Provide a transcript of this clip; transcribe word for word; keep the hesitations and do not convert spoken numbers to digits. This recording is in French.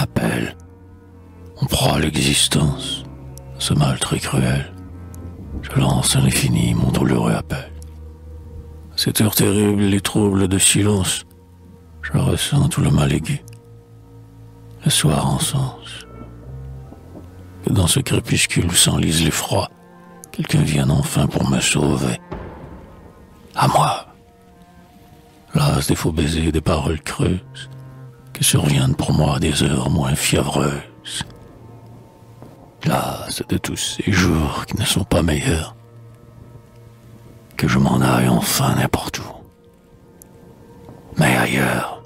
Appel. On prend l'existence, ce mal très cruel. Je lance à l'infini mon douloureux appel. Cette heure terrible, les troubles de silence, je ressens tout le mal aigu. Le soir en sens, que dans ce crépuscule s'enlise l'effroi, quelqu'un vienne enfin pour me sauver. À moi, las des faux baisers, des paroles creuses, que surviennent pour moi des heures moins fiévreuses. Las de tous ces jours qui ne sont pas meilleurs, que je m'en aille enfin n'importe où, mais ailleurs.